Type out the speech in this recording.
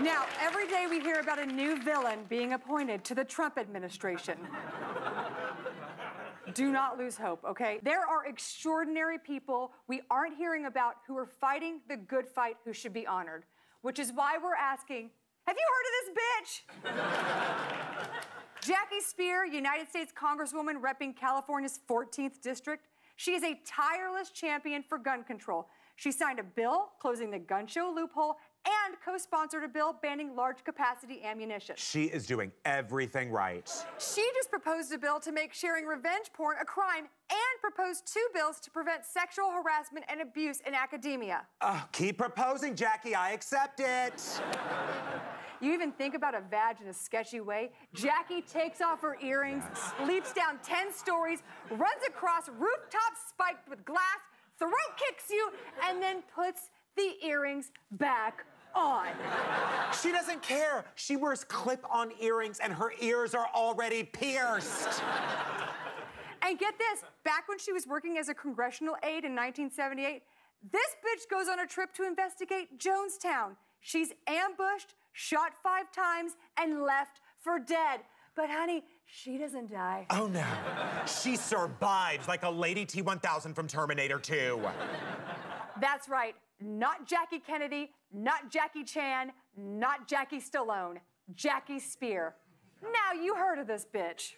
Now, every day we hear about a new villain being appointed to the Trump administration. Do not lose hope, okay? There are extraordinary people we aren't hearing about who are fighting the good fight who should be honored, which is why we're asking, have you heard of this bitch? Jackie Speier, United States Congresswoman repping California's 14th District. She is a tireless champion for gun control. She signed a bill closing the gun show loophole and co-sponsored a bill banning large-capacity ammunition. She is doing everything right. She just proposed a bill to make sharing revenge porn a crime and proposed two bills to prevent sexual harassment and abuse in academia. Keep proposing, Jackie. I accept it. You even think about a vag in a sketchy way. Jackie takes off her earrings, leaps down 10 stories, runs across rooftops spiked with glass, throat kicks you, and then puts the earrings back on. She doesn't care. She wears clip-on earrings, and her ears are already pierced. And get this, back when she was working as a congressional aide in 1978, this bitch goes on a trip to investigate Jonestown. She's ambushed, shot 5 times, and left for dead. But honey, she doesn't die. Oh no, she survives like a Lady T-1000 from Terminator 2. That's right, not Jackie Kennedy, not Jackie Chan, not Jackie Stallone, Jackie Speier. Now you heard of this bitch.